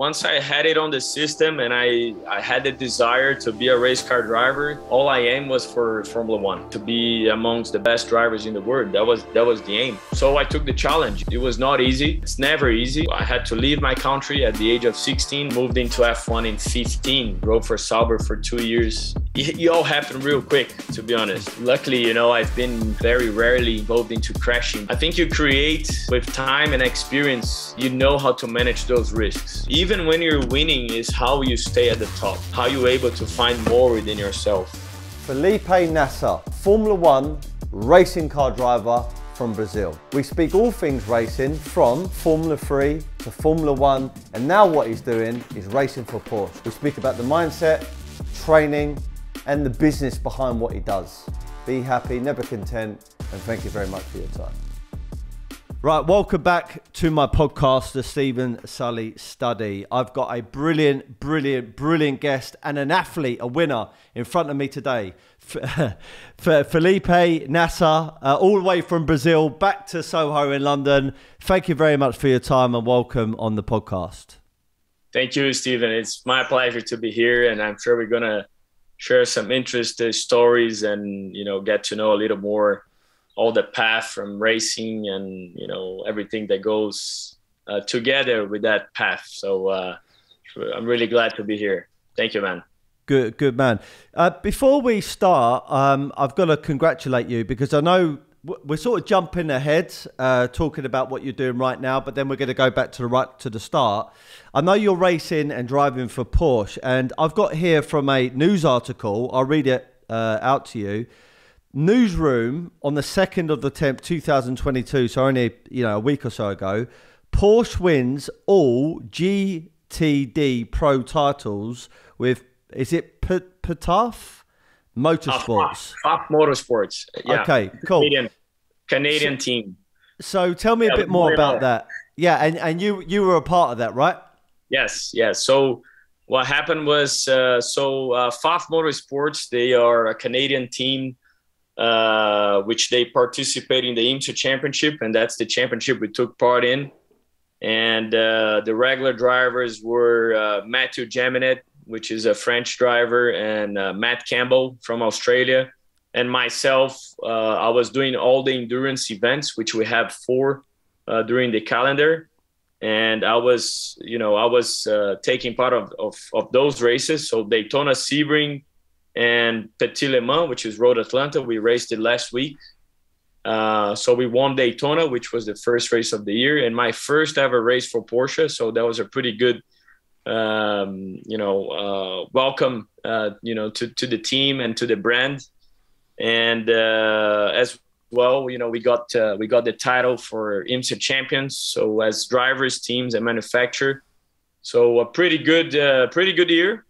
Once I had it on the system and I had the desire to be a race car driver, all I aimed was for Formula One, to be amongst the best drivers in the world. That was the aim. So I took the challenge. It was not easy. It's never easy. I had to leave my country at the age of 16, moved into F1 in 15, drove for Sauber for 2 years. It all happened real quick, to be honest. Luckily, you know, I've been very rarely involved into crashing. I think you create with time and experience, you know how to manage those risks. Even when you're winning is how you stay at the top, how you're able to find more within yourself. Felipe Nasr, Formula One racing car driver from Brazil. We speak all things racing, from Formula 3 to Formula One, and now what he's doing is racing for Porsche. We speak about the mindset, training, and the business behind what he does. Be happy, never content, and thank you very much for your time. Right, welcome back to my podcast, The Stephen Sully Study. I've got a brilliant, brilliant, brilliant guest and an athlete, a winner, in front of me today. Felipe Nasr, all the way from Brazil, back to Soho in London. Thank you very much for your time and welcome on the podcast. Thank you, Stephen. It's my pleasure to be here, and I'm sure we're going to share some interesting stories and, you know, get to know a little more all the path from racing and, you know, everything that goes together with that path. So I'm really glad to be here. Thank you, man. Good man. Before we start, I've got to congratulate you, because I know we're sort of jumping ahead, talking about what you're doing right now, but then we're going to go back to the start. I know you're racing and driving for Porsche, and I've got here from a news article. I'll read it out to you. Newsroom on the 2nd of the 10th, 2022, so only, you know, a week or so ago. Porsche wins all GTD Pro titles with, is it PFAFF Motorsports? PFAFF Motorsports. Yeah. Okay, cool. Canadian team. So tell me a bit more about that. Yeah, and you were a part of that, right? Yes, yes. So what happened was, PFAFF Motorsports, they are a Canadian team, which they participate in the IMSA championship, and that's the championship we took part in. And the regular drivers were Matthieu Jaminet, which is a French driver, and Matt Campbell from Australia, and myself. I was doing all the endurance events, which we have 4 during the calendar, and I was, you know, I was taking part of those races. So Daytona, Sebring, and Petit Le Mans, which is Road Atlanta. We raced it last week. So we won Daytona, which was the first race of the year, and my first ever race for Porsche. So that was a pretty good, you know, welcome, you know, to the team and to the brand. And as well, you know, we got the title for IMSA champions. So as drivers, teams, and manufacturer. So a pretty good year.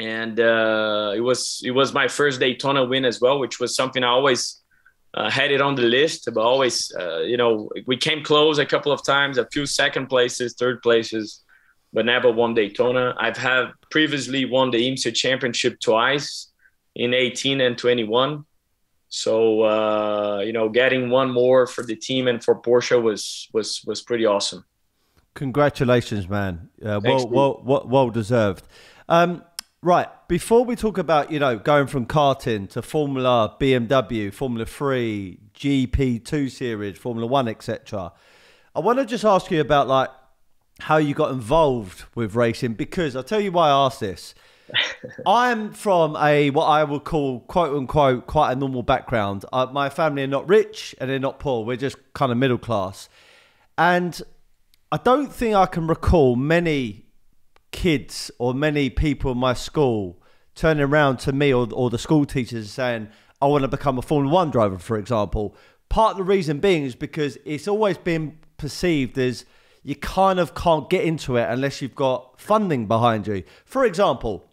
And it was my first Daytona win as well, which was something I always had it on the list, but always, you know, we came close a couple of times, a few second places, third places, but never won Daytona. I've had previously won the IMSA championship twice, in 18 and 21. So, you know, getting one more for the team and for Porsche was pretty awesome. Congratulations, man. Thanks, well deserved. Right, before we talk about, you know, going from karting to Formula BMW, Formula 3, GP2 series, Formula 1, etc., I want to just ask you about, like, how you got involved with racing, because I'll tell you why I asked this. I'm from a, what I would call, quote unquote, quite a normal background. My family are not rich and they're not poor. We're just kind of middle class. And I don't think I can recall many kids or many people in my school turning around to me or the school teachers saying, I want to become a Formula One driver, for example. Part of the reason being is because it's always been perceived as you kind of can't get into it unless you've got funding behind you. For example,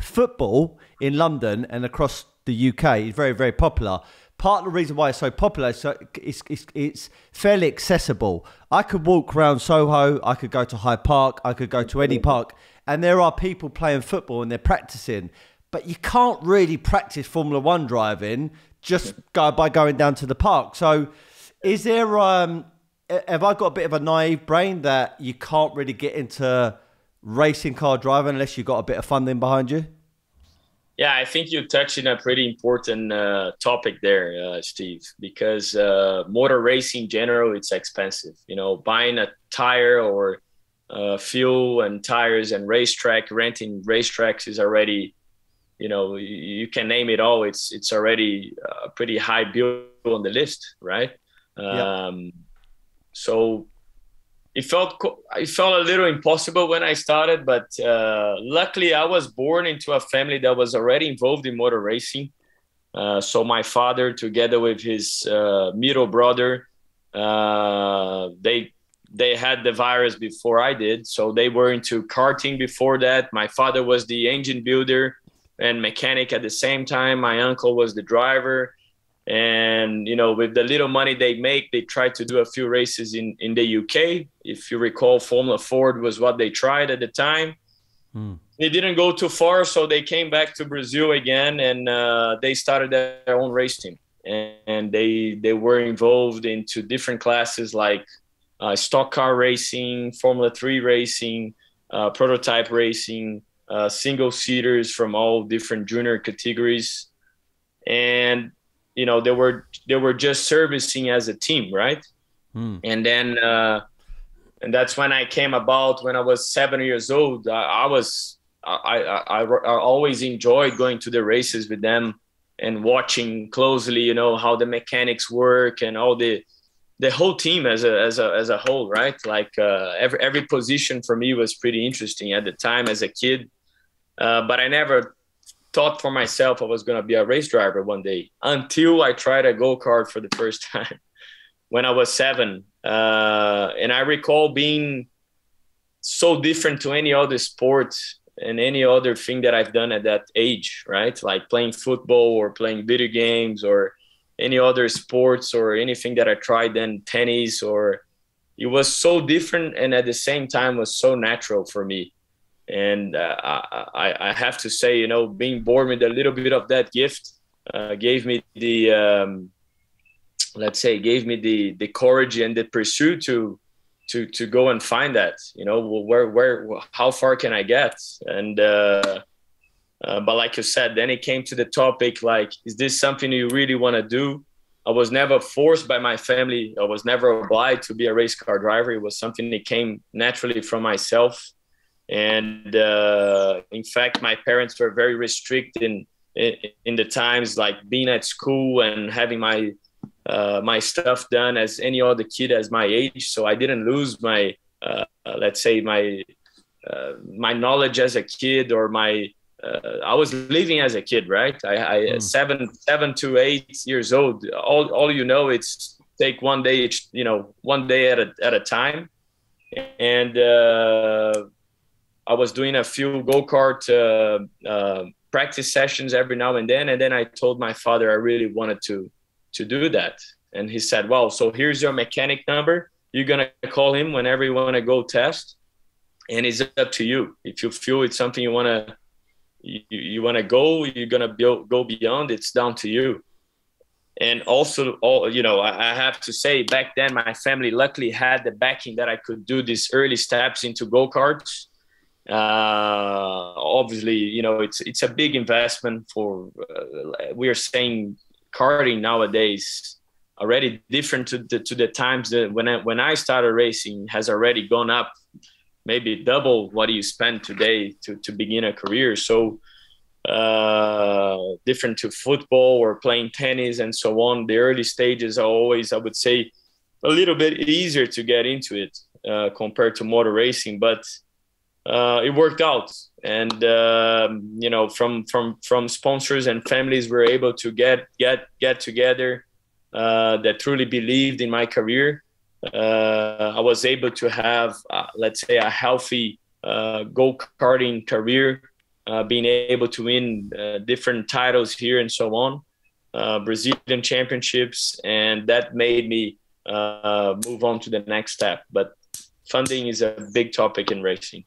football in London and across the UK is very, very popular. Part of the reason why it's so popular is so it's fairly accessible. I could walk around Soho, I could go to Hyde Park, I could go to any park, and there are people playing football and they're practicing. But you can't really practice Formula One driving just by going down to the park. So is there, have I got a bit of a naive brain that you can't really get into racing car driving unless you've got a bit of funding behind you? Yeah, I think you touched on a pretty important topic there, Steve, because motor racing in general, it's expensive. You know, buying a tire or fuel and tires and racetrack, renting racetracks is already, you know, you can name it all. It's already a pretty high bill on the list, right? Yeah. So it felt a little impossible when I started, but luckily I was born into a family that was already involved in motor racing. So my father, together with his middle brother, they had the virus before I did. So they were into karting before that. My father was the engine builder and mechanic at the same time. My uncle was the driver. And, you know, with the little money they make, they tried to do a few races in the UK. If you recall, Formula Ford was what they tried at the time. Mm. They didn't go too far, so they came back to Brazil again, and they started their own race team. And they were involved into different classes like stock car racing, Formula 3 racing, prototype racing, single-seaters from all different junior categories. And you know, they were just servicing as a team, right? Mm. And then and that's when I came about. When I was 7 years old, I always enjoyed going to the races with them and watching closely, you know, how the mechanics work and all the whole team as a whole, right? Like every position for me was pretty interesting at the time as a kid, but I never thought for myself I was going to be a race driver one day until I tried a go-kart for the first time when I was seven. And I recall being so different to any other sport and any other thing that I've done at that age, right? Like playing football or playing video games or any other sports or anything that I tried then, tennis, or it was so different and at the same time was so natural for me. And I have to say, you know, being born with a little bit of that gift gave me the, gave me the courage and the pursuit to go and find that, you know, how far can I get? And, but like you said, then it came to the topic, like, is this something you really want to do? I was never forced by my family. I was never obliged to be a race car driver. It was something that came naturally from myself. And in fact, my parents were very restricted in the times, like being at school and having my my stuff done as any other kid as my age. So I didn't lose my, my knowledge as a kid or my, I was living as a kid, right? Seven to 8 years old. All you know, it's take one day, you know, one day at a time. And I was doing a few go-kart practice sessions every now and then I told my father I really wanted to do that. And he said, well, so here's your mechanic number. You're going to call him whenever you want to go test. And it's up to you. If you feel it's something you want to go, you're going to go beyond, it's down to you. And also, you know, I have to say back then, my family luckily had the backing that I could do these early steps into go-karts. Obviously, you know, it's a big investment for, we are saying karting nowadays already different to the times that when I started racing has already gone up maybe double what you spend today to begin a career. So, different to football or playing tennis and so on, the early stages are always, I would say, a little bit easier to get into it, compared to motor racing, but it worked out. And, you know, from sponsors and families, we're able to get together, that truly believed in my career. I was able to have, let's say, a healthy go-karting career, being able to win different titles here and so on, Brazilian championships. And that made me move on to the next step. But funding is a big topic in racing.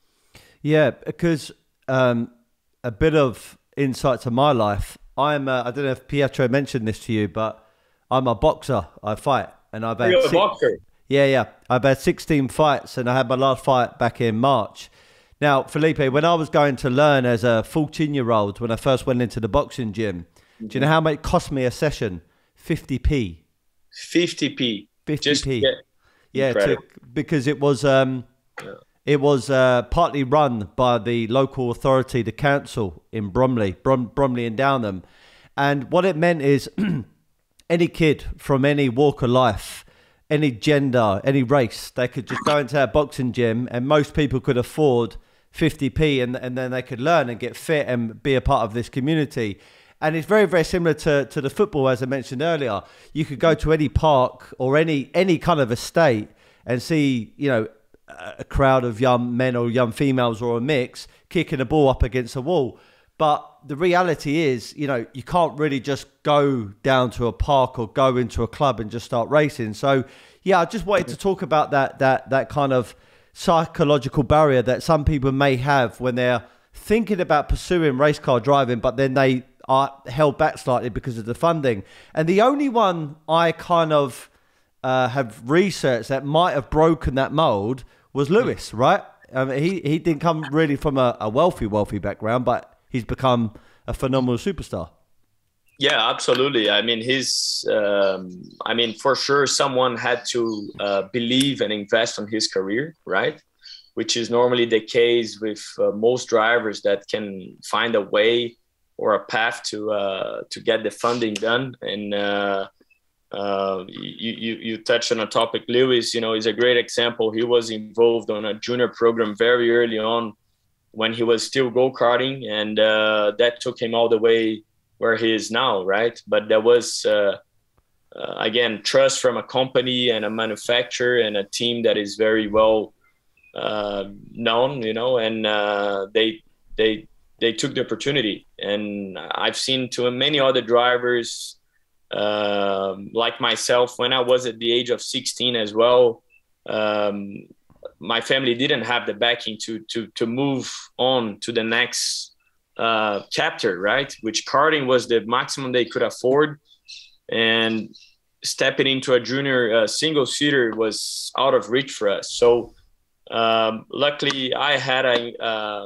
Yeah, because a bit of insight to my life, I don't know if Pietro mentioned this to you, but I'm a boxer. I fight, and I've had a boxer. Yeah, I've had 16 fights, and I had my last fight back in March. Now, Felipe, when I was going to learn as a 14-year-old, when I first went into the boxing gym, do you know how much it cost me a session? 50p. 50p. 50p. Just, yeah, to, because it was partly run by the local authority, the council in Bromley and Downham. And what it meant is any kid from any walk of life, any gender, any race, they could just go into our boxing gym, and most people could afford 50p, and then they could learn and get fit and be a part of this community. And it's very, very similar to the football, as I mentioned earlier. You could go to any park or any kind of estate and see, you know, a crowd of young men or young females or a mix kicking a ball up against a wall. But the reality is, you know, you can't really just go down to a park or go into a club and just start racing. So, yeah, I just wanted to talk about that kind of psychological barrier that some people may have when they're thinking about pursuing race car driving, but then they are held back slightly because of the funding. And the only one I kind of have researched that might have broken that mold was Lewis, right? He didn't come really from a wealthy background, but he's become a phenomenal superstar. Yeah, absolutely. I mean, for sure, someone had to believe and invest on his career, right? Which is normally the case with most drivers that can find a way or a path to get the funding done. And you touched on a topic. Lewis, you know, is a great example. He was involved on a junior program very early on when he was still go-karting, and that took him all the way where he is now, right? But there was, again, trust from a company and a manufacturer and a team that is very well known, you know, and they took the opportunity. And I've seen too many other drivers like myself. When I was at the age of 16 as well, my family didn't have the backing to move on to the next chapter, right? Which karting was the maximum they could afford. And stepping into a junior single-seater was out of reach for us. So luckily I had a...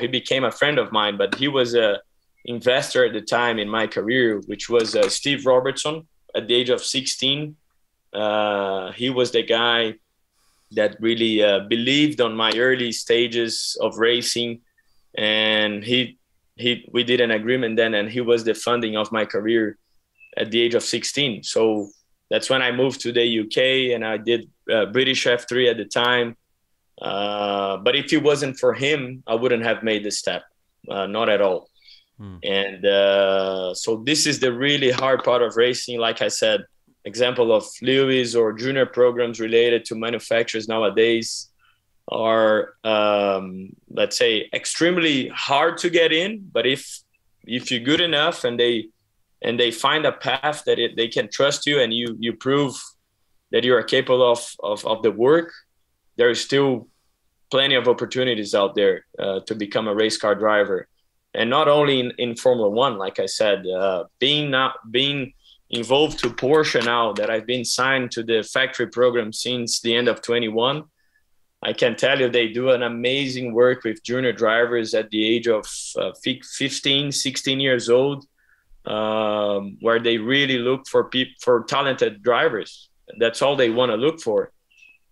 he became a friend of mine, but he was a investor at the time in my career, which was Steve Robertson at the age of 16. He was the guy that really believed on my early stages of racing, and we did an agreement then, and he was the funding of my career at the age of 16. So that's when I moved to the UK, and I did British F3 at the time. But if it wasn't for him, I wouldn't have made the step, not at all. And so this is the really hard part of racing. Like I said, example of Lewis or junior programs related to manufacturers nowadays are, let's say, extremely hard to get in. But if you're good enough and they find a path that they can trust you, and you prove that you are capable of the work, there is still plenty of opportunities out there to become a race car driver. And not only in Formula One, like I said, being involved to Porsche now that I've been signed to the factory program since the end of 21, I can tell you they do an amazing work with junior drivers at the age of 15, 16 years old, where they really look for talented drivers. That's all they want to look for.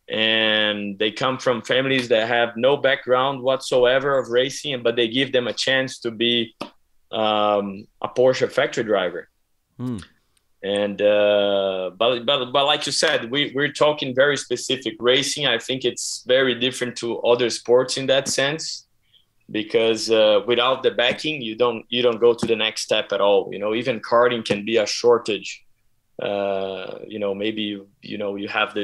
And they come from families that have no background whatsoever of racing, but they give them a chance to be a Porsche factory driver. And but like you said, we're talking very specific racing. I think it's very different to other sports in that sense, because without the backing, you don't go to the next step at all. You know, even karting can be a shortage. You have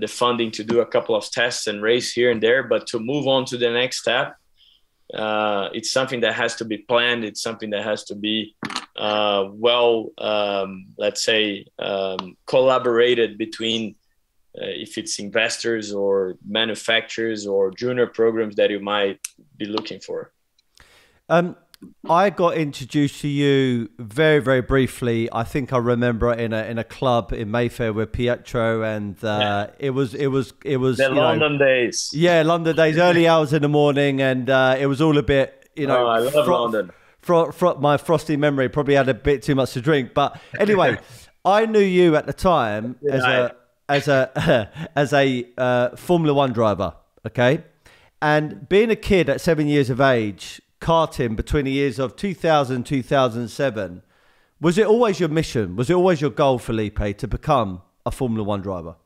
the funding to do a couple of tests and race here and there, but to move on to the next step, it's something that has to be planned. It's something that has to be collaborated between, if it's investors or manufacturers or junior programs that you might be looking for. I got introduced to you very, very briefly. I think I remember in a club in Mayfair with Pietro, and it was the London days. Yeah, London days, early hours in the morning, and it was all a bit, you know. Oh, I love London. My frosty memory, probably had a bit too much to drink, but anyway, I knew you at the time as a Formula One driver. Okay, and being a kid at 7 years of age, karting between the years of 2000 and 2007, was it always your mission? Was it always your goal, Felipe, to become a Formula One driver?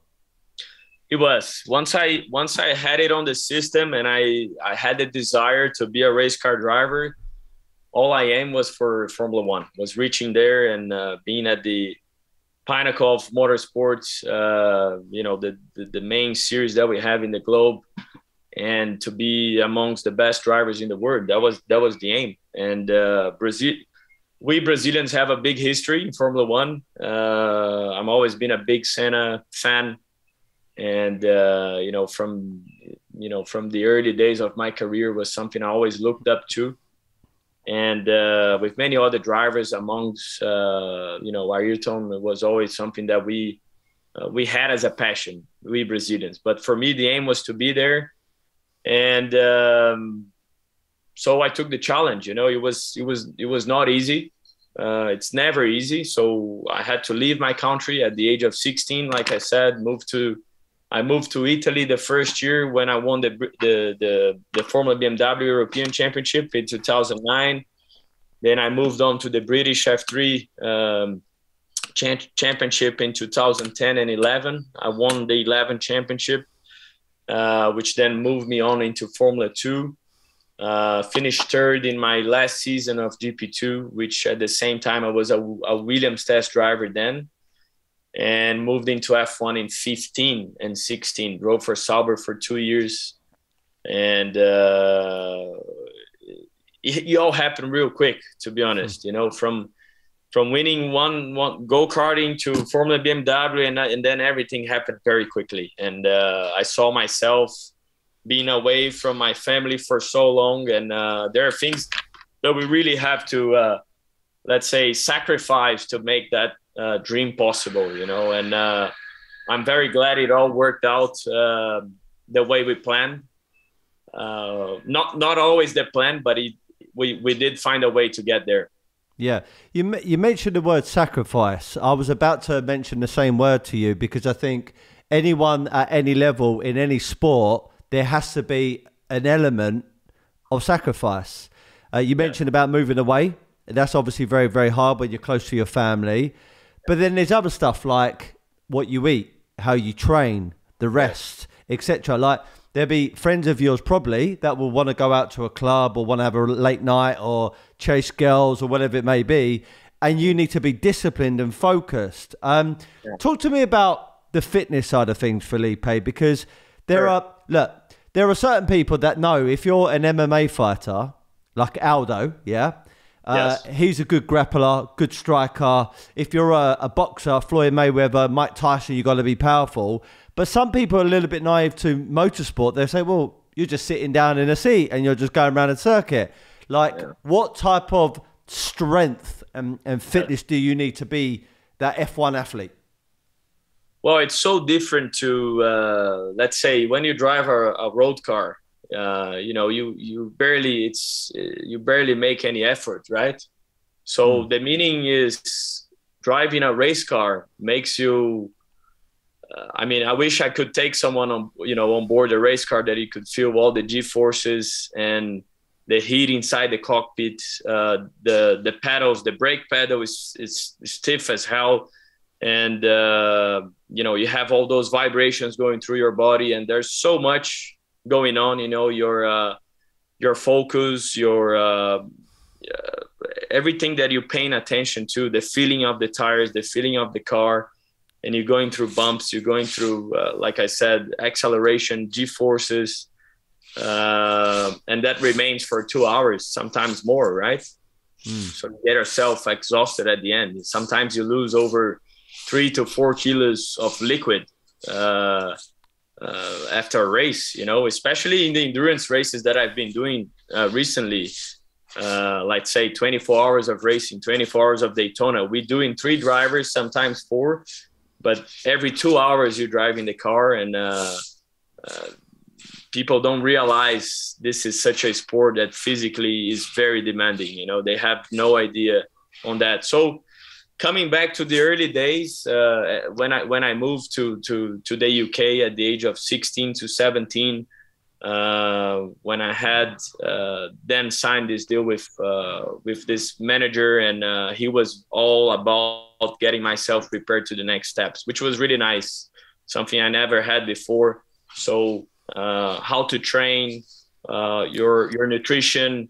It was. Once I had it on the system and I had the desire to be a race car driver, all I aimed was for Formula One, was reaching there and being at the pinnacle of motorsports, you know, the main series that we have in the globe, and to be amongst the best drivers in the world. That was the aim. And we Brazilians have a big history in Formula One. I'm always been a big Senna fan, and you know, from the early days of my career, was something I always looked up to. And with many other drivers, amongst you know, Ayrton was always something that we had as a passion, we Brazilians. But for me, the aim was to be there, and so I took the challenge. You know, it was not easy. It's never easy. So I had to leave my country at the age of 16. Like I said, I moved to Italy the first year when I won the Formula BMW European Championship in 2009. Then I moved on to the British F3 championship in 2010 and 11. I won the 11 championship, which then moved me on into Formula 2. Finished third in my last season of GP2, which at the same time I was a Williams test driver then. And moved into F1 in 15 and 16. Drove for Sauber for 2 years. And it all happened real quick, to be honest. You know, from winning one go-karting to Formula BMW, and then everything happened very quickly. And I saw myself being away from my family for so long. And there are things that we really have to, let's say, sacrifice to make that dream possible, you know. And I'm very glad it all worked out the way we planned. Not always the plan, but we did find a way to get there. Yeah, you mentioned the word sacrifice. I was about to mention the same word to you, because I think anyone at any level in any sport, there has to be an element of sacrifice. You mentioned about moving away. That's obviously very, very hard when you're close to your family. But then there's other stuff like what you eat, how you train, the rest, etc. Like there'll be friends of yours probably that will want to go out to a club or want to have a late night or chase girls or whatever it may be. And you need to be disciplined and focused. Talk to me about the fitness side of things, Felipe, because there are certain people that know if you're an MMA fighter, like Aldo, he's a good grappler, good striker. If you're a boxer, Floyd Mayweather, Mike Tyson, you've got to be powerful. But some people are a little bit naive to motorsport. They say, well, you're just sitting down in a seat and you're just going around a circuit. Like, what type of strength and fitness do you need to be that F1 athlete? Well, it's so different to, let's say, when you drive a road car. You know, you barely make any effort, right? So the meaning is driving a race car makes you, I mean, I wish I could take someone on, you know, on board a race car that he could feel all the G-forces and the heat inside the cockpit, the pedals, the brake pedal is stiff as hell. And, you know, you have all those vibrations going through your body, and there's so much going on, you know, your focus, your everything that you're paying attention to, the feeling of the tires, the feeling of the car, and you're going through bumps, you're going through, like I said, acceleration, G-forces, and that remains for 2 hours, sometimes more, right? So you get yourself exhausted at the end. Sometimes you lose over 3 to 4 kilos of liquid after a race, you know, especially in the endurance races that I've been doing recently. let's say 24 hours of racing, 24 hours of Daytona. We do in 3 drivers, sometimes 4, but every 2 hours you're driving the car, and people don't realize this is such a sport that physically is very demanding. You know, they have no idea on that. So coming back to the early days, when I moved to the UK at the age of 16 to 17, when I had then signed this deal with this manager, and he was all about getting myself prepared to the next steps, which was really nice, something I never had before. So how to train, your nutrition,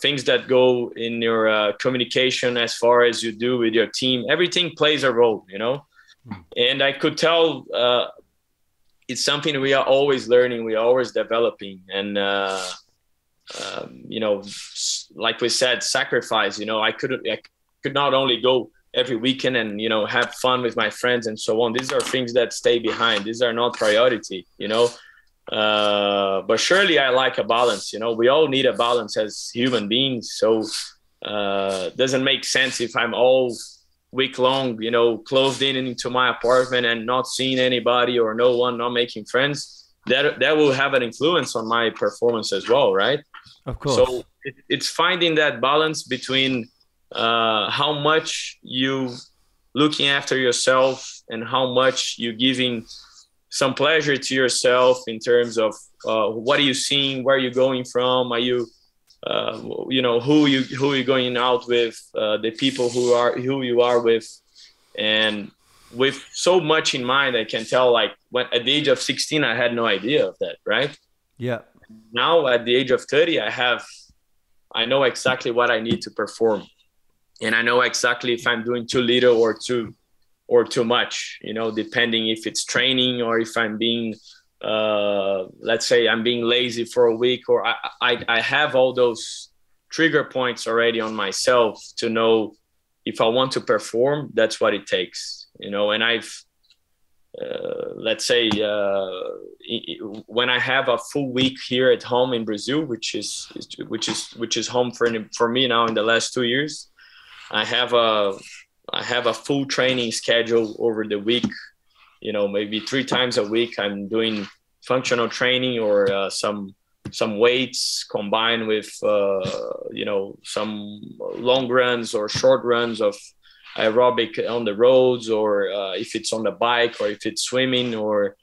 things that go in your communication as far as you do with your team, everything plays a role, you know. And I could tell it's something we are always learning, we are always developing. And, you know, like we said, sacrifice, you know, I could not only go every weekend and, you know, have fun with my friends and so on. These are things that stay behind. These are not priority, you know. But surely I like a balance, you know, we all need a balance as human beings. So doesn't make sense if I'm all week long, you know, closed in into my apartment and not seeing anybody or no one, not making friends. That will have an influence on my performance as well, right? Of course. So it's finding that balance between how much you looking after yourself and how much you giving some pleasure to yourself in terms of what are you seeing, where are you going from, are you you know, who you going out with, the people who you are with. And with so much in mind, I can tell, like, when at the age of 16, I had no idea of that, right? Yeah. Now at the age of 30, I know exactly what I need to perform, and I know exactly if I'm doing too little or too much, you know, depending if it's training or if I'm being let's say I'm being lazy for a week, or I have all those trigger points already on myself to know if I want to perform, that's what it takes, you know. And I've, let's say, when I have a full week here at home in Brazil, which is home for me now in the last 2 years, I have a full training schedule over the week. You know, maybe 3 times a week I'm doing functional training or some weights combined with, you know, some long runs or short runs of aerobic on the roads, or if it's on the bike, or if it's swimming, or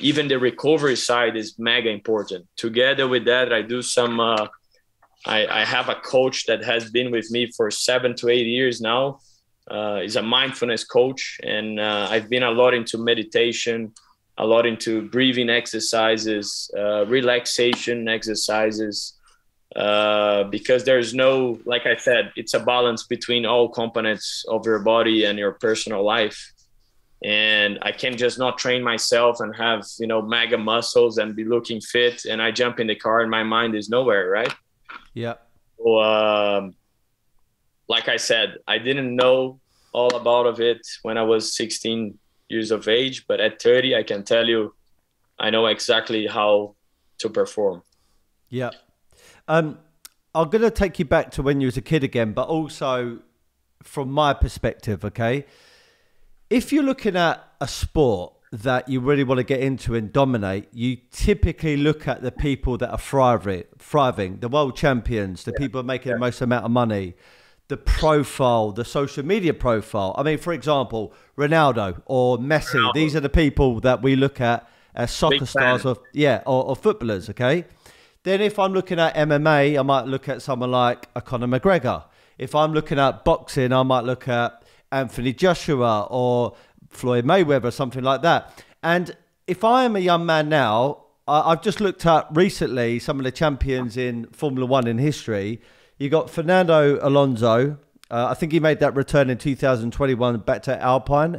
even the recovery side is mega important. Together with that, I do some, I have a coach that has been with me for 7 to 8 years now. He's a mindfulness coach, and I've been a lot into meditation, a lot into breathing exercises, relaxation exercises, because there's no, like I said, it's a balance between all components of your body and your personal life. And I can just not train myself and have, you know, mega muscles and be looking fit, and I jump in the car and my mind is nowhere, right? Yeah. So, like I said, I didn't know all about of it when I was 16 years of age, but at 30, I can tell you, I know exactly how to perform. Yeah. I'm going to take you back to when you was a kid again, but also from my perspective, okay? If you're looking at a sport that you really want to get into and dominate, you typically look at the people that are thriving, the world champions, the people making the most amount of money, the profile, the social media profile. I mean, for example, Ronaldo or Messi. Ronaldo. These are the people that we look at as soccer stars or footballers, okay? Then if I'm looking at MMA, I might look at someone like Conor McGregor. If I'm looking at boxing, I might look at Anthony Joshua or Floyd Mayweather, something like that. And if I am a young man now, I've just looked at recently some of the champions in Formula One in history. You got Fernando Alonso. I think he made that return in 2021 back to Alpine.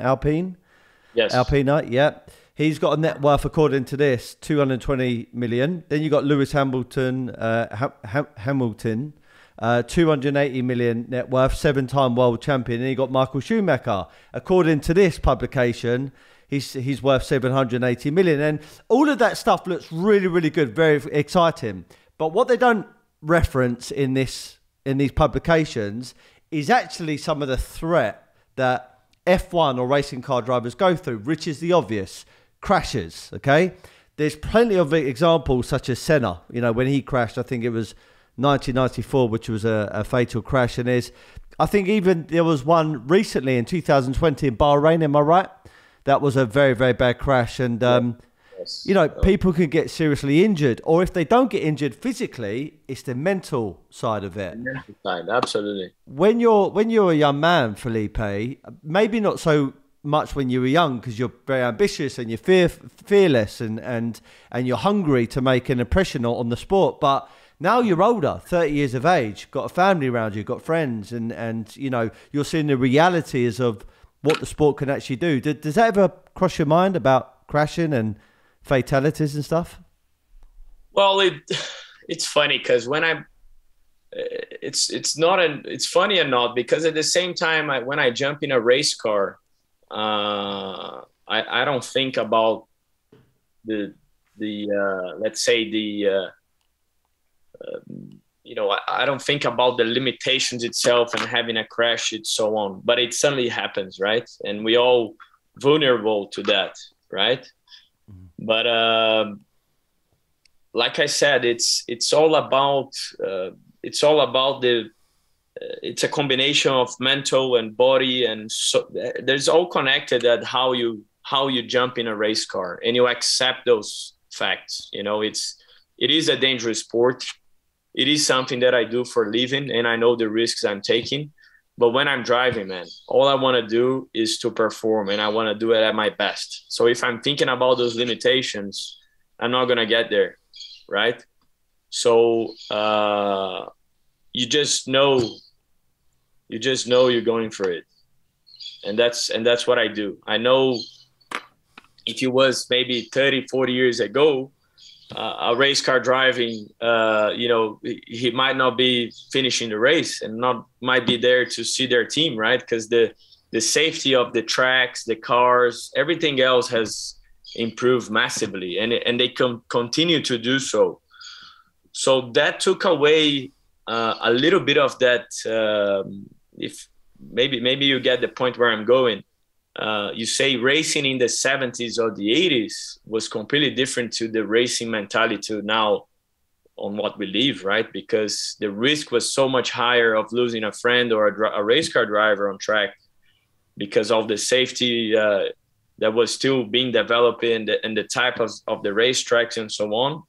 Yes. Alpina, yeah. He's got a net worth, according to this, 220 million. Then you got Lewis Hamilton, 280 million net worth, 7-time world champion. Then you got Michael Schumacher. According to this publication, he's worth 780 million. And all of that stuff looks really, really good, very exciting. But what they don't reference in this in these publications is actually some of the threat that F1 or racing car drivers go through, which is the obvious crashes. Okay, there's plenty of examples such as Senna. You know, when he crashed, I think it was 1994, which was a fatal crash. And there's, I think even there was one recently in 2020 in Bahrain. Am I right? That was a very, very bad crash. And yes. You know, people can get seriously injured, or if they don't get injured physically, it's the mental side of it. Absolutely. When you're a young man, Felipe, maybe not so much when you were young, because you're very ambitious and you're fearless and you're hungry to make an impression on the sport. But now you're older, 30 years of age, got a family around you, got friends, and you know, you're seeing the realities of what the sport can actually do. Does that ever cross your mind about crashing and fatalities and stuff? Well, it's funny because when I'm, it's funny or not, because at the same time, when I jump in a race car, I don't think about I don't think about the limitations itself and having a crash and so on, but it suddenly happens, right? And we all vulnerable to that, right? Mm-hmm. But like I said, it's a combination of mental and body, and so there's all connected at how you jump in a race car and you accept those facts. You know, it is a dangerous sport. It is something that I do for a living, and I know the risks I'm taking. But when I'm driving, man, all I want to do is to perform, and I want to do it at my best. So if I'm thinking about those limitations, I'm not going to get there, right? So you just know you're going for it. And that's what I do. I know if it was maybe 30, 40 years ago, a race car driving, you know, he might not be finishing the race and might be there to see their team, right? Because the safety of the tracks, the cars, everything else has improved massively, and they can continue to do so. So that took away a little bit of that. If maybe you get the point where I'm going. You say racing in the 70s or the 80s was completely different to the racing mentality now on what we live, right? Because the risk was so much higher of losing a friend or a race car driver on track because of the safety that was still being developed and the type of the racetracks and so on.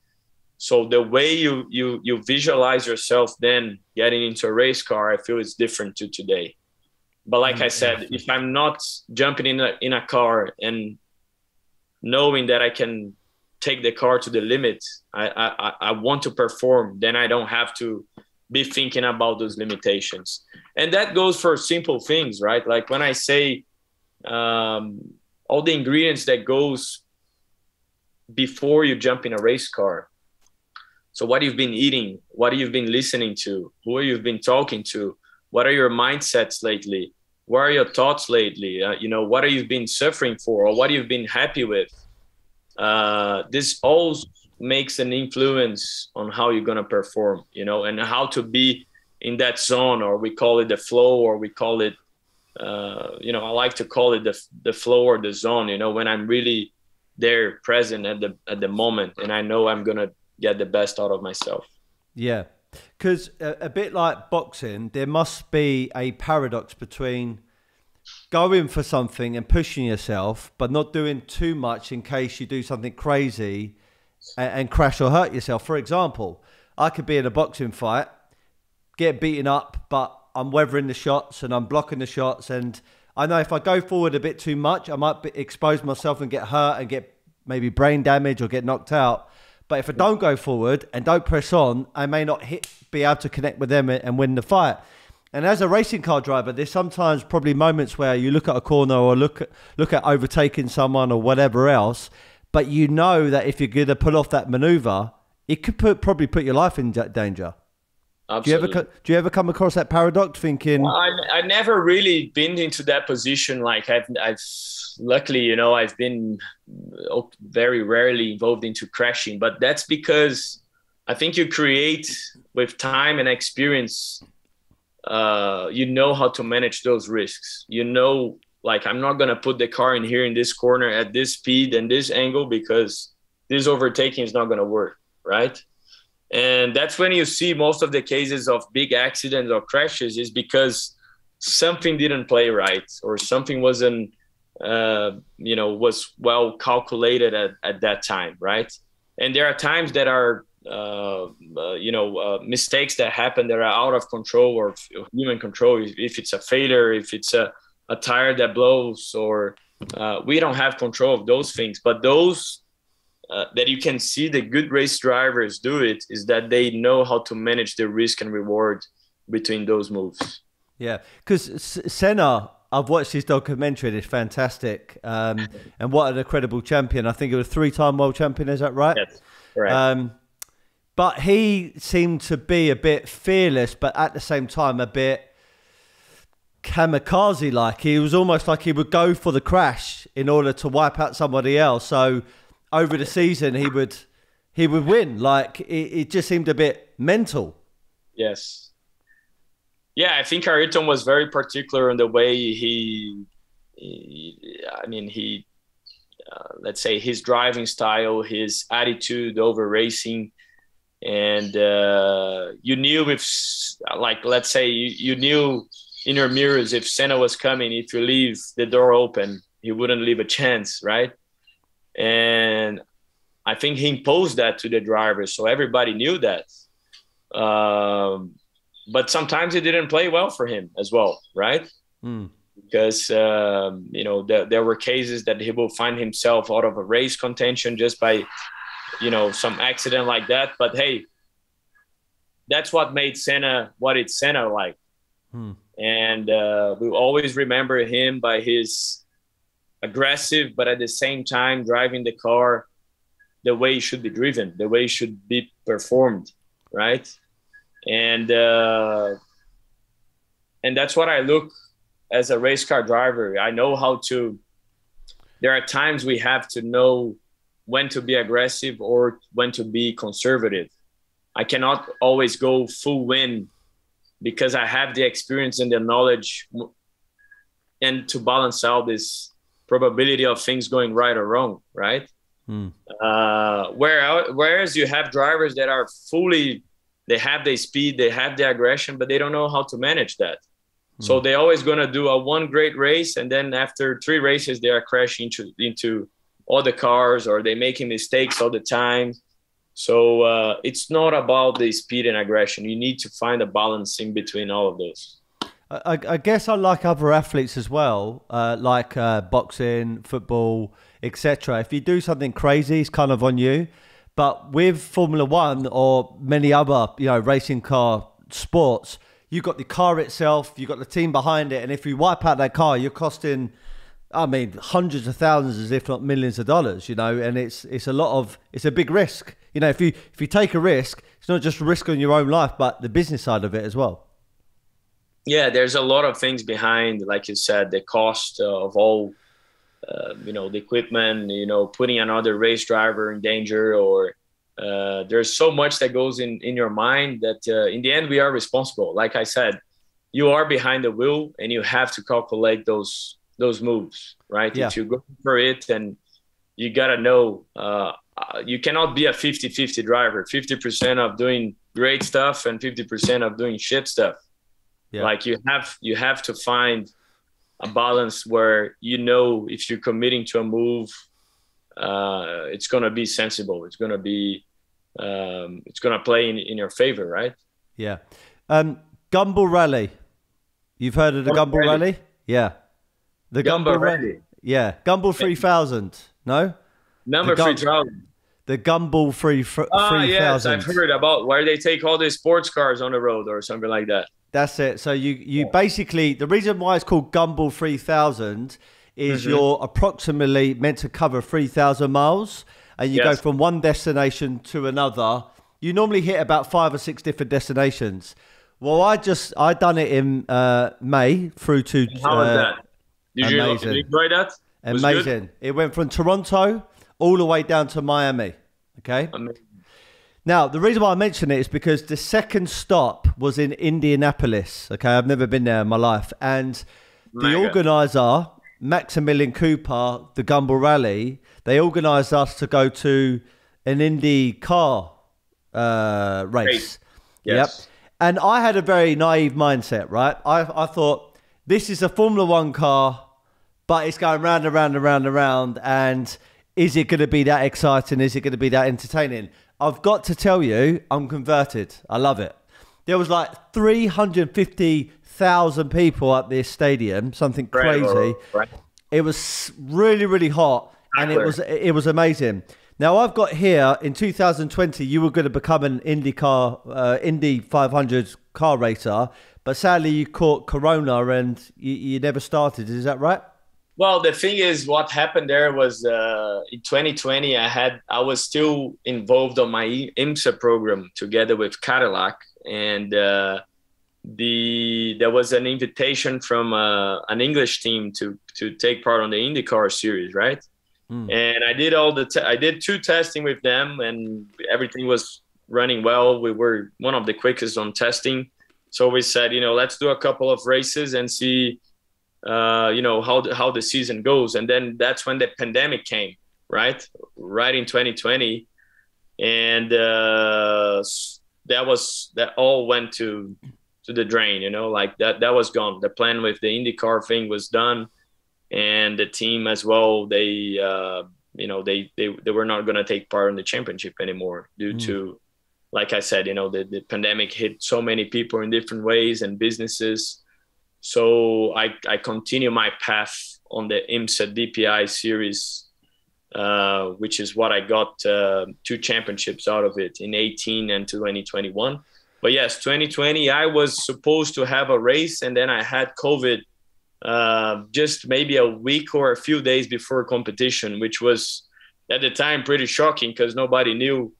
So the way you visualize yourself then getting into a race car, I feel it's different to today. But like I said, if I'm not jumping in a car and knowing that I can take the car to the limit, I want to perform, then I don't have to be thinking about those limitations. And that goes for simple things, right? Like when I say all the ingredients that goes before you jump in a race car. So what you've been eating, what you've been listening to, who you've been talking to, what are your mindsets lately? What are your thoughts lately? You know, what are you been suffering for, or what you've been happy with? This all makes an influence on how you're gonna perform, you know, and how to be in that zone, or we call it the flow, or we call it, you know, I like to call it the flow or the zone. You know, when I'm really there, present at the moment, and I know I'm gonna get the best out of myself. Yeah. Because a bit like boxing, there must be a paradox between going for something and pushing yourself, but not doing too much in case you do something crazy and crash or hurt yourself. For example, I could be in a boxing fight, get beaten up, but I'm weathering the shots and I'm blocking the shots. And I know if I go forward a bit too much, I might expose myself and get hurt and get maybe brain damage or get knocked out. But if I don't go forward and don't press on, I may not be able to connect with them and win the fight. And as a racing car driver, there's sometimes probably moments where you look at a corner or look at overtaking someone or whatever else, but you know that if you're going to pull off that maneuver, it could probably put your life in danger. Absolutely. Do you ever come across that paradox thinking? Well, I've never really been into that position. Like I've luckily, you know, I've been very rarely involved into crashing, but that's because I think you create with time and experience, you know how to manage those risks. You know, like, I'm not going to put the car in here in this corner at this speed and this angle because this overtaking is not going to work, right? And that's when you see most of the cases of big accidents or crashes is because something didn't play right, or something wasn't, was well calculated at that time, right? And there are times that are, mistakes that happen that are out of control or human control. If it's a failure, if it's a tire that blows, or we don't have control of those things. But those that you can see the good race drivers do it is that they know how to manage the risk and reward between those moves. Yeah, because Senna, I've watched his documentary. It's fantastic. And what an incredible champion. I think he was a three-time world champion. Is that right? Yes, correct. But he seemed to be a bit fearless, but at the same time, a bit kamikaze-like. He was almost like he would go for the crash in order to wipe out somebody else. So over the season, he would win. Like, it just seemed a bit mental. Yes. Yeah, I think Ayrton was very particular in the way let's say his driving style, his attitude over racing. And you knew if, like, let's say you knew in your mirrors if Senna was coming, if you leave the door open, he wouldn't leave a chance, right? And I think he imposed that to the drivers, so everybody knew that. But sometimes it didn't play well for him as well, right? Mm. Because, there were cases that he will find himself out of a race contention just by, some accident like that. But, hey, that's what made Senna what it's Senna like. Mm. And we'll always remember him by his aggressive, but at the same time driving the car the way it should be driven, the way it should be performed, right? And that's what I look as a race car driver. I know how to, there are times we have to know when to be aggressive or when to be conservative. I cannot always go full win because I have the experience and the knowledge and to balance out this probability of things going right or wrong, right? Mm. Whereas you have drivers that are fully, they have their speed, they have their aggression, but they don't know how to manage that. Mm. So they're always going to do one great race, and then after three races, they are crashing into other cars, or they're making mistakes all the time. So it's not about the speed and aggression. You need to find a balance in between all of those. I guess I like other athletes as well, like boxing, football, etc. If you do something crazy, it's kind of on you. But with Formula One or many other, racing car sports, you've got the car itself, you've got the team behind it. And if you wipe out that car, you're costing, hundreds of thousands, if not millions of dollars, and it's a big risk. If you take a risk, it's not just risk on your own life, but the business side of it as well. Yeah, there's a lot of things behind, like you said, the cost of all the equipment, putting another race driver in danger, or there's so much that goes in your mind that in the end we are responsible. Like I said, you are behind the wheel and you have to calculate those moves, right? Yeah. If you go for it, and you got to know, you cannot be a 50-50 driver, 50% of doing great stuff and 50% of doing shit stuff. Yeah. Like you have to find a balance where if you're committing to a move, it's gonna be sensible. It's gonna be, it's gonna play in your favor, right? Yeah. Gumball Rally. You've heard of the Gumball Rally? Yeah. The Gumball Rally. Yeah. Gumball 3000. No. Number 3000. The Gumball 3000. Ah, yes, I've heard about where they take all the sports cars on the road or something like that. That's it. So you basically, the reason why it's called Gumball 3000 is you're approximately meant to cover 3,000 miles, and you go from one destination to another. You normally hit about 5 or 6 different destinations. Well, I done it in May through to. How was that? Did you enjoy that? Amazing. It went from Toronto all the way down to Miami. Okay. Amazing. Now, the reason why I mention it is because the second stop was in Indianapolis. Okay, I've never been there in my life. And the organizer, Maximilian Cooper, the Gumball Rally, they organized us to go to an Indy car race. Yes. Yep. And I had a very naive mindset, right? I thought, this is a Formula One car, but it's going round and round and round and round. And is it going to be that exciting? Is it going to be that entertaining? I've got to tell you, I'm converted. I love it. There was like 350,000 people at this stadium, something crazy. Right. It was really, really hot, and it was amazing. Now, I've got here, in 2020, you were going to become an IndyCar, Indy 500 car racer, but sadly you caught Corona and you never started. Is that right? Well, the thing is, what happened there was in 2020, I was still involved on my IMSA program together with Cadillac, and there was an invitation from an English team to take part on the IndyCar series, right? Mm. And I did I did two testing with them, and everything was running well. We were one of the quickest on testing, so we said, you know, let's do a couple of races and see. You know, how the season goes. And then that's when the pandemic came, right in 2020, and that all went to the drain, you know, like that was gone. The plan with the IndyCar thing was done, and the team as well, they you know, they were not going to take part in the championship anymore due to, like I said, you know, the pandemic hit so many people in different ways and businesses. So I continue my path on the IMSA DPI series, which is what I got two championships out of it in 2018 and 2021. But yes, 2020, I was supposed to have a race, and then I had COVID just maybe a week or a few days before competition, which was at the time pretty shocking because nobody knew,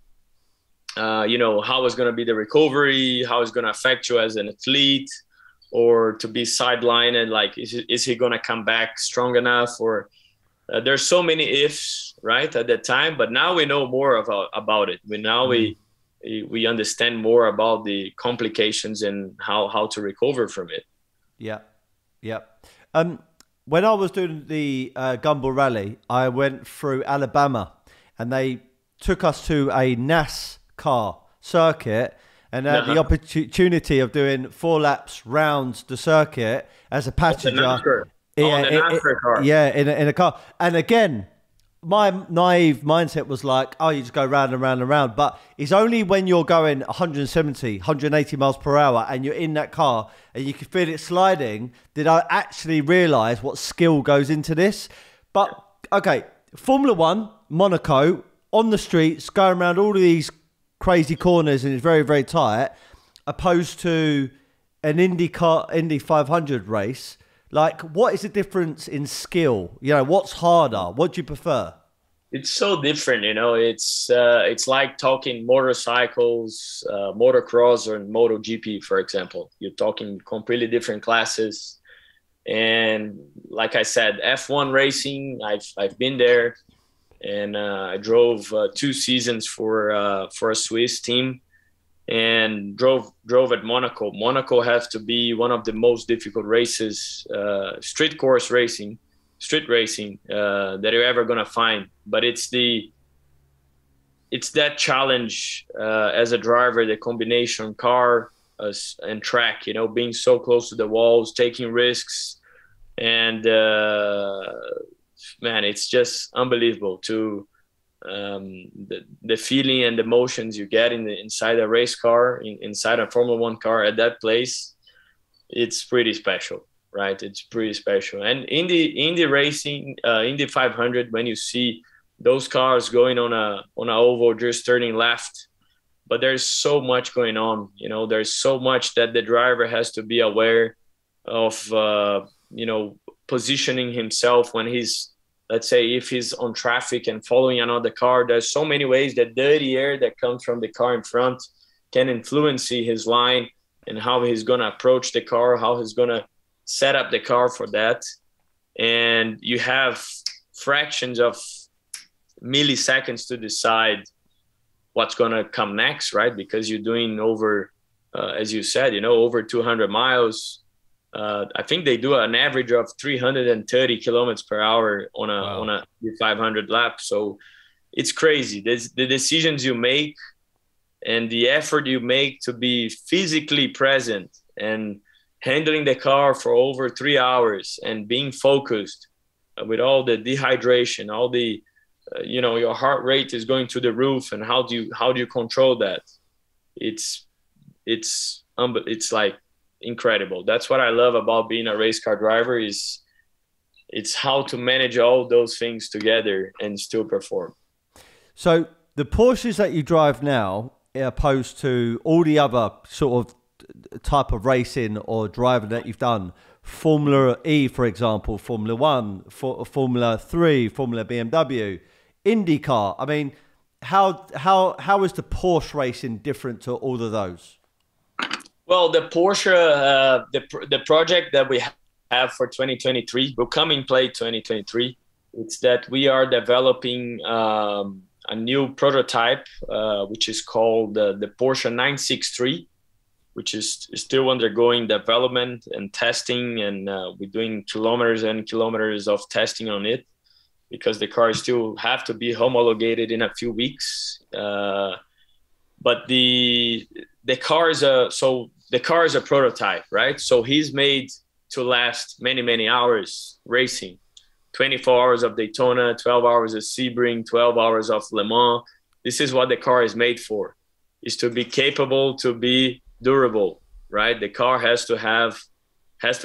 you know, how was going to be the recovery, how it's going to affect you as an athlete, or to be sidelined and like, is he going to come back strong enough? Or there's so many ifs, right, at that time. But now we know more about it. We understand more about the complications and how to recover from it. Yeah, yeah. When I was doing the Gumball Rally, I went through Alabama, and they took us to a NASCAR circuit. And the opportunity of doing 4 laps round the circuit as a passenger. In a car. And again, my naive mindset was like, oh, you just go round and round and round. But it's only when you're going 170, 180 miles per hour and you're in that car and you can feel it sliding, did I actually realise what skill goes into this. But, okay, Formula One, Monaco, on the streets, going around all of these crazy corners, and it's very, very tight, opposed to an Indy 500 race. Like, what is the difference in skill? You know, what's harder? What do you prefer? It's so different, you know. It's like talking motorcycles, motocross, or MotoGP, for example. You're talking completely different classes. And like I said, F1 racing, I've been there. And I drove 2 seasons for a Swiss team, and drove at Monaco. Monaco has to be one of the most difficult races, street racing that you're ever gonna find. But it's that challenge as a driver, the combination car and track. You know, being so close to the walls, taking risks, and man, it's just unbelievable to the feeling and the emotions you get inside a race car, inside a Formula One car at that place. It's pretty special, right? It's pretty special. And in the racing, in the 500, when you see those cars going on a oval, just turning left, but there's so much going on. You know, there's so much that the driver has to be aware of. You know, positioning himself when he's, let's say, if he's on traffic and following another car, there's so many ways that dirty air that comes from the car in front can influence his line and how he's going to approach the car, how he's going to set up the car for that. And you have fractions of milliseconds to decide what's going to come next, right? Because you're doing over, as you said, you know, over 200 miles. I think they do an average of 330 kilometers per hour on a wow. on a 500 lap. So it's crazy. There's the decisions you make and the effort you make to be physically present and handling the car for over 3 hours and being focused with all the dehydration, all the, you know, your heart rate is going to the roof. And how do you control that? It's like incredible. That's what I love about being a race car driver is it's how to manage all those things together and still perform. So the Porsches that you drive now, opposed to all the other sort of type of racing or driving that you've done, Formula E, for example, Formula One, Formula Three, Formula BMW, IndyCar. I mean, how is the Porsche racing different to all of those? Well, the Porsche, the project that we have for 2023 will come in play 2023. It's that we are developing a new prototype, which is called the Porsche 963. Which is still undergoing development and testing, and we're doing kilometers and kilometers of testing on it because the car still have to be homologated in a few weeks. But the car is a prototype, right? So he's made to last many hours racing, 24 hours of Daytona, 12 hours of Sebring, 12 hours of Le Mans. This is what the car is made for: is to be capable, to be durable, right? The car has to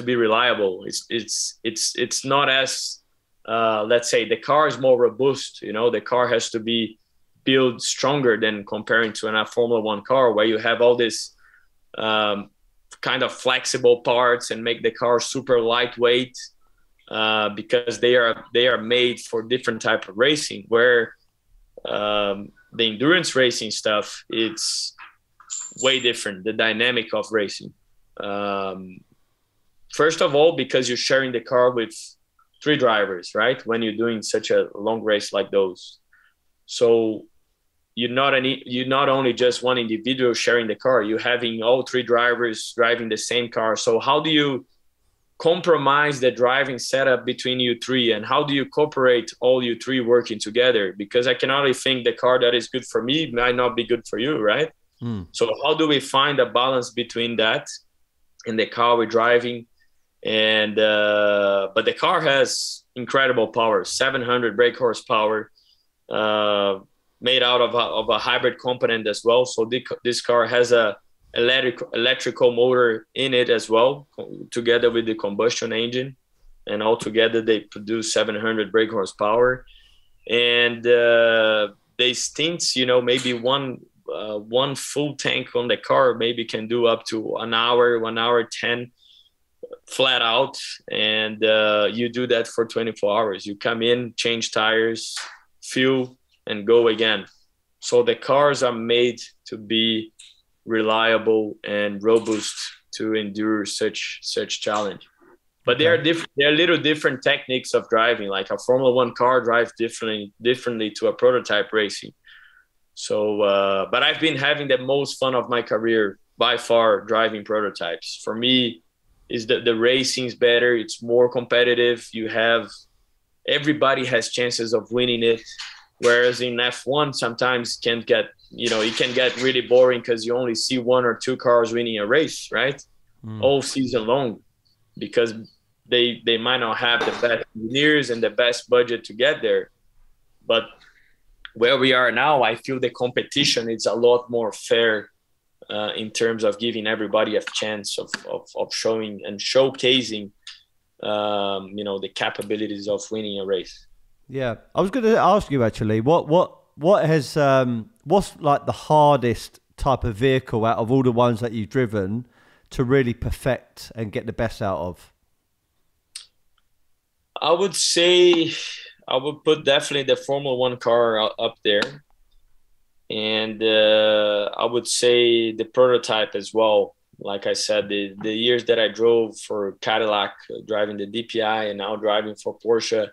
be reliable. It's not as let's say the car is more robust. You know, the car has to be built stronger than comparing to a Formula One car where you have all this kind of flexible parts and make the car super lightweight because they are made for different type of racing. Where the endurance racing stuff, it's way different, the dynamic of racing. First of all, because you're sharing the car with three drivers, right? When you're doing such a long race like those. So you're not only just one individual sharing the car, you're having all three drivers driving the same car. So how do you compromise the driving setup between you three, and how do you cooperate all you three working together? Because I can only think the car that is good for me might not be good for you, right? So how do we find a balance between that and the car we're driving? And but the car has incredible power, 700 brake horsepower, made out of a hybrid component as well. So this car has a electrical motor in it as well, together with the combustion engine, and altogether they produce 700 brake horsepower. And they stint, you know, maybe one full tank on the car maybe can do up to one hour 10 flat out, and you do that for 24 hours. You come in, change tires, fuel, and go again. So the cars are made to be reliable and robust to endure such challenge. But there are little different techniques of driving. Like a Formula One car drives differently to a prototype racing. So, but I've been having the most fun of my career by far driving prototypes. For me, is that the racing's better. It's more competitive. Everybody has chances of winning it. Whereas in F1, sometimes it can get really boring because you only see one or two cars winning a race, right? All season long, because they might not have the best engineers and the best budget to get there. But where we are now, I feel the competition is a lot more fair in terms of giving everybody a chance of showing and showcasing, you know, the capabilities of winning a race. Yeah, I was going to ask you actually, what's like the hardest type of vehicle out of all the ones that you've driven to really perfect and get the best out of? I would put definitely the Formula One car up there. And I would say the prototype as well. Like I said, the years that I drove for Cadillac, driving the DPI, and now driving for Porsche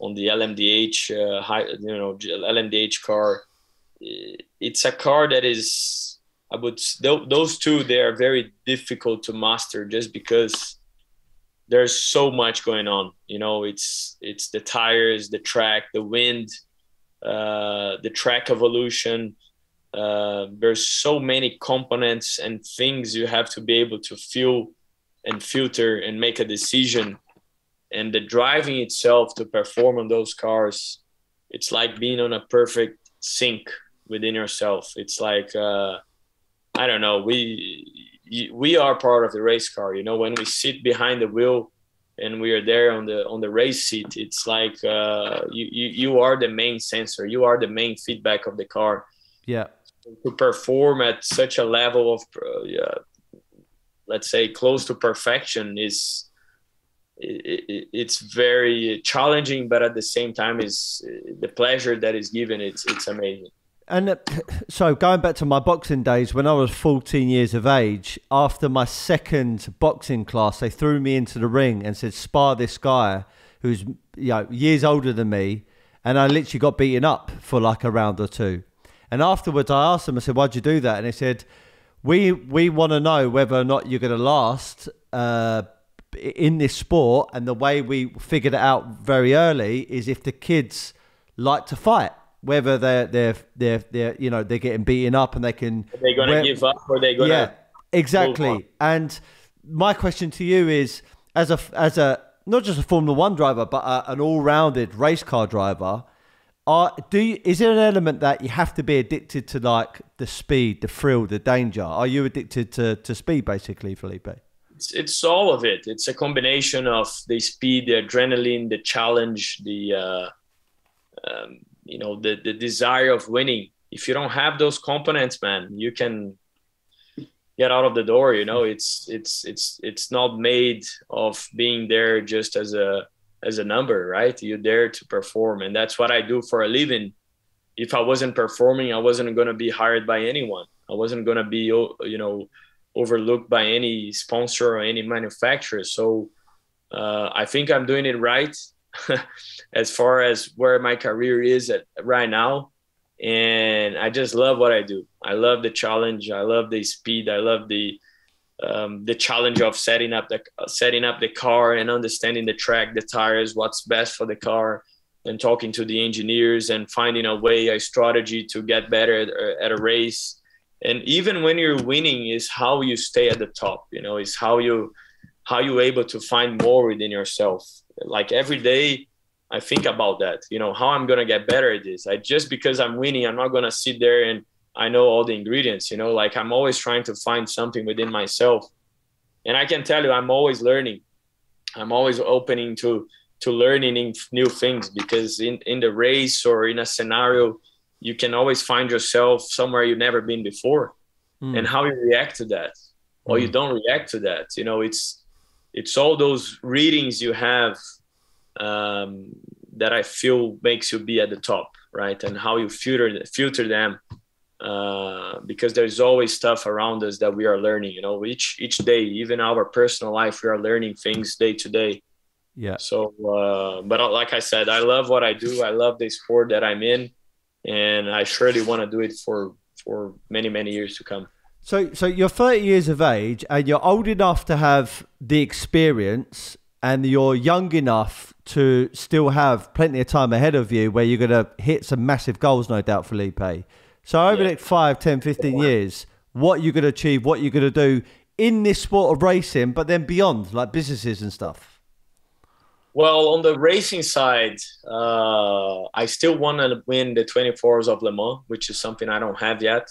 on the LMDH, LMDH car, it's a car that is, I would, those two, they are very difficult to master just because there's so much going on. You know, it's the tires, the track, the wind, the track evolution. There's so many components and things you have to be able to feel and filter and make a decision. And the driving itself to perform on those cars, it's like being on a perfect sync within yourself. It's like, I don't know, we are part of the race car. You know, when we sit behind the wheel and we are there on the race seat, it's like you are the main sensor. You are the main feedback of the car. Yeah. So to perform at such a level of, let's say, close to perfection is... It's very challenging, but at the same time, is the pleasure that is given. It's amazing. And so going back to my boxing days, when I was 14 years of age, after my second boxing class, they threw me into the ring and said, spar this guy who's, you know, years older than me. And I literally got beaten up for like a round or two. And afterwards, I asked them, I said, why'd you do that? And they said, we want to know whether or not you're going to last in this sport, and the way we figured it out very early is if the kids like to fight, whether they're you know, they're getting beaten up and they can, are they gonna give up or they're gonna, yeah, exactly. And my question to you is, as a not just a Formula One driver but an all-rounded race car driver, is there an element that you have to be addicted to, like the speed, the thrill, the danger? Are you addicted to speed, basically, Felipe? It's all of it. It's a combination of the speed, the adrenaline, the challenge, the you know, the desire of winning. If you don't have those components, man, you can get out of the door. You know, it's not made of being there just as a number, right? You're there to perform, and that's what I do for a living. If I wasn't performing, I wasn't going to be hired by anyone. I wasn't going to be, you know, overlooked by any sponsor or any manufacturer. So I think I'm doing it right as far as where my career is at right now. And I just love what I do. I love the challenge. I love the speed. I love the challenge of setting up the car and understanding the track, the tires, what's best for the car, and talking to the engineers and finding a way, a strategy to get better at a race. And even when you're winning, is how you stay at the top. You know, is how you able to find more within yourself. Like every day, I think about that. You know, how I'm gonna get better at this. Just because I'm winning, I'm not gonna sit there and I know all the ingredients. You know, like I'm always trying to find something within myself. And I can tell you, I'm always learning. I'm always opening to learning new things, because in the race or in a scenario, you can always find yourself somewhere you've never been before, and how you react to that, or you don't react to that. You know, it's all those readings you have that I feel makes you be at the top, right? And how you filter them, because there's always stuff around us that we are learning. You know, each day, even our personal life, we are learning things day to day. Yeah. So, but like I said, I love what I do. I love the sport that I'm in. And I surely want to do it for many, many years to come. So you're 30 years of age and you're old enough to have the experience, and you're young enough to still have plenty of time ahead of you where you're going to hit some massive goals, no doubt, Felipe. So over the next 5, 10, 15 years, what you're going to achieve, what you're going to do in this sport of racing, but then beyond, like businesses and stuff. Well, on the racing side, I still want to win the 24 hours of Le Mans, which is something I don't have yet.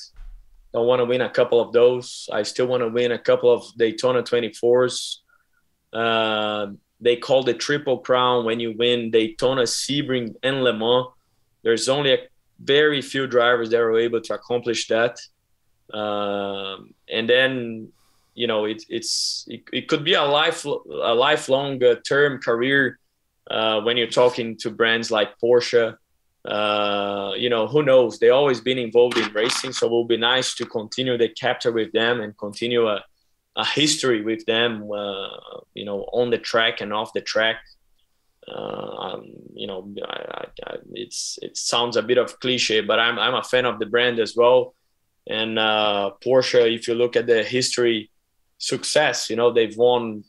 I want to win a couple of those. I still want to win a couple of Daytona 24s. They call the Triple Crown when you win Daytona, Sebring, and Le Mans. There's only a very few drivers that are able to accomplish that. And then... you know, it could be a lifelong term career when you're talking to brands like Porsche. You know, who knows? They've always been involved in racing, so it will be nice to continue the chapter with them and continue a history with them. You know, on the track and off the track. It sounds a bit of cliche, but I'm a fan of the brand as well. And Porsche, if you look at their history, success, they've won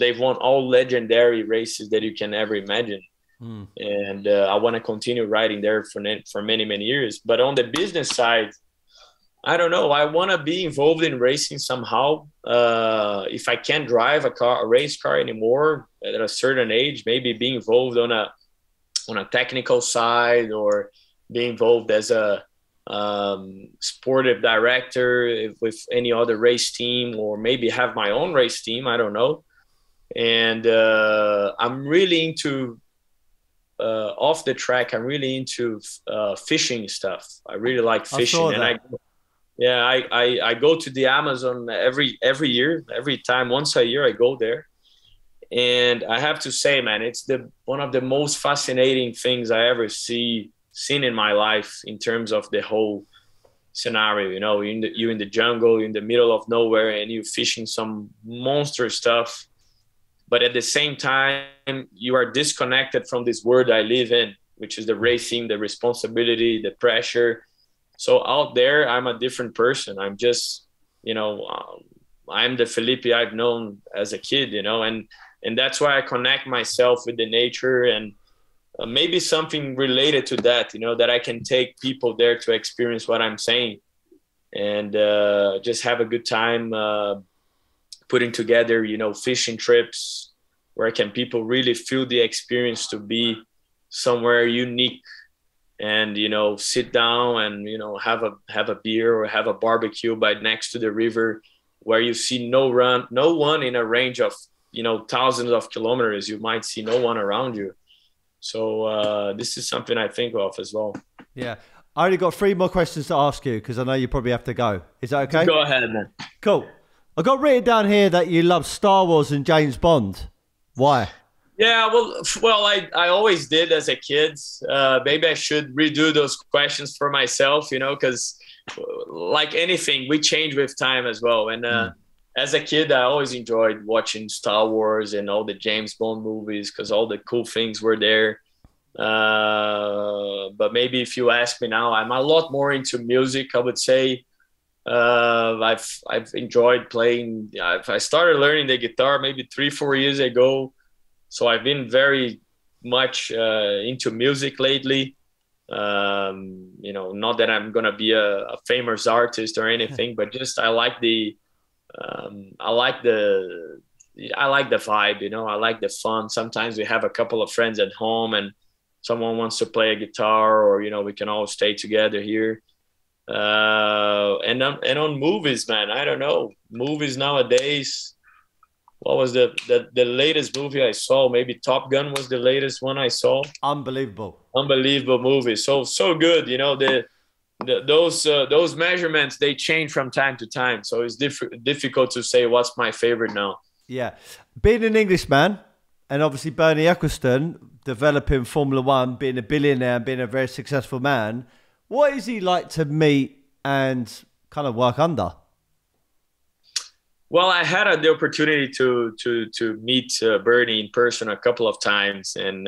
all legendary races that you can ever imagine. Mm. And I want to continue riding there for many, many years. But on the business side, I don't know. I want to be involved in racing somehow. If I can't drive a race car anymore at a certain age, maybe be involved on a technical side, or be involved as a sportive director with any other race team, or maybe have my own race team. I don't know. And I'm really into off the track. I'm really into fishing stuff. I really like fishing, and I go to the Amazon once a year I go there. And I have to say, man, it's one of the most fascinating things I ever seen in my life in terms of the whole scenario. You're in the jungle, in the middle of nowhere, and you're fishing some monster stuff. But at the same time, you are disconnected from this world I live in, which is the racing, the responsibility, the pressure. So out there, I'm a different person. I'm just, I'm the Felipe I've known as a kid, and that's why I connect myself with the nature, and maybe something related to that, that I can take people there to experience what I'm saying, and just have a good time putting together, fishing trips where can people really feel the experience to be somewhere unique. And sit down and have a beer or have a barbecue next to the river, where you see no one in a range of thousands of kilometers. You might see no one around you. So this is something I think of as well. Yeah, I only got 3 more questions to ask you because I know you probably have to go. Is that okay? Go ahead, man. Cool. I got written down here that you love Star Wars and James Bond. Why? Yeah, well, I always did as a kid. Maybe I should redo those questions for myself, because like anything, we change with time as well. And as a kid, I always enjoyed watching Star Wars and all the James Bond movies because all the cool things were there. But maybe if you ask me now, I'm a lot more into music, I would say. I've enjoyed playing. I started learning the guitar maybe 3-4 years ago. So I've been very much into music lately. Not that I'm going to be a famous artist or anything, but just I like the vibe, I like the fun. Sometimes we have a couple of friends at home and someone wants to play a guitar, or, we can all stay together here. And on movies, man, I don't know. Movies nowadays, what was the latest movie I saw? Maybe Top Gun was the latest one I saw. Unbelievable movie. So good. Those measurements, they change from time to time. So it's difficult to say what's my favorite now. Yeah. Being an Englishman, and obviously Bernie Ecclestone developing Formula One, being a billionaire and being a very successful man, what is he like to meet and kind of work under? Well, I had the opportunity to meet Bernie in person a couple of times, and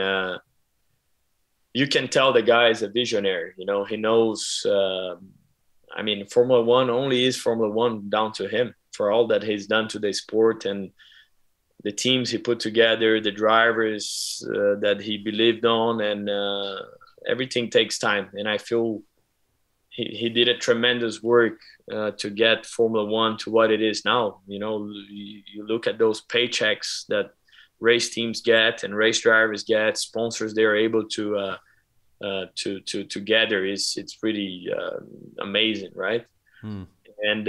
you can tell the guy is a visionary. He knows. Formula One only is Formula One down to him, for all that he's done to the sport and the teams he put together, the drivers that he believed on, and everything takes time. And I feel he did a tremendous work to get Formula One to what it is now. You look at those paychecks that race teams get and race drivers get, sponsors they're able to gather. It's pretty amazing, right? Mm. And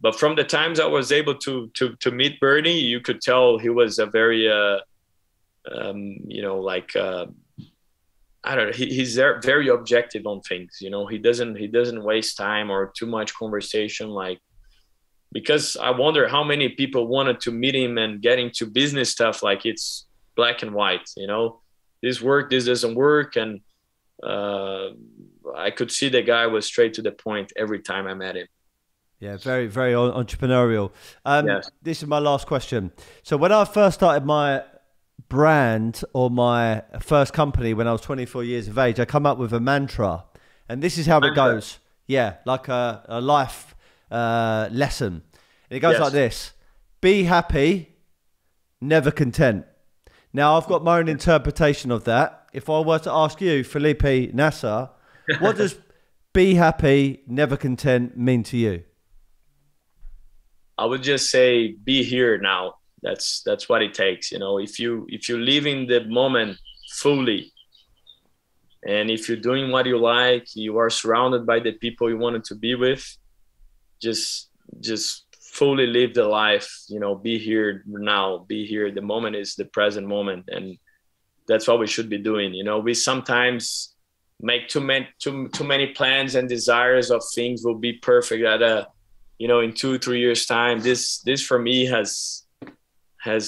but from the times I was able to meet Bernie, you could tell he was a very I don't know. He's very objective on things. He doesn't waste time or too much conversation. Because I wonder how many people wanted to meet him and get into business stuff. Like it's black and white. This doesn't work. And I could see the guy was straight to the point every time I met him. Yeah, very, very entrepreneurial. Yes. This is my last question. So when I first started my brand or my first company when I was 24 years of age, I come up with a mantra, and this is how it goes. Yeah, like a life lesson. And it goes like this: be happy, never content. Now, I've got my own interpretation of that. If I were to ask you, Felipe Nasr, what does be happy, never content mean to you? I would just say, be here now. That's what it takes. You know, if you live in the moment fully, and if you're doing what you like, you are surrounded by the people you wanted to be with, just fully live the life, you know, be here now, be here. The moment is the present moment. And that's what we should be doing. You know, we sometimes make too many plans and desires of things will be perfect at a, you know, in 2-3 years time. This for me has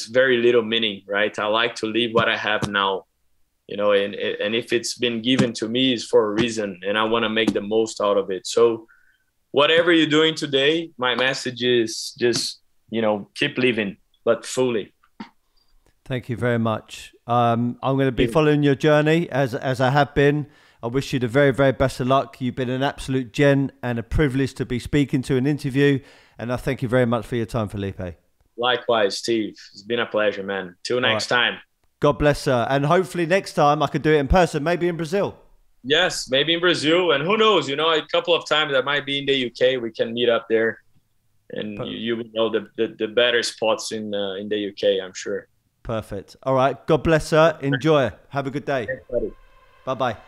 very little meaning, right? I like to live what I have now, you know, and if it's been given to me, it's for a reason, and I want to make the most out of it. So whatever you're doing today, my message is just, you know, keep living, but fully. Thank you very much. I'm going to be following your journey as I have been. I wish you the very, very best of luck. You've been an absolute gent and a privilege to be speaking to an interview. And I thank you very much for your time, Felipe. Likewise, Steve. It's been a pleasure, man. Till next time. God bless, sir. And hopefully next time I could do it in person, maybe in Brazil. Yes, maybe in Brazil. And who knows, you know, a couple of times I might be in the UK. We can meet up there. And you will know the better spots in the UK, I'm sure. Perfect. All right. God bless, sir. Enjoy. Have a good day. Bye-bye.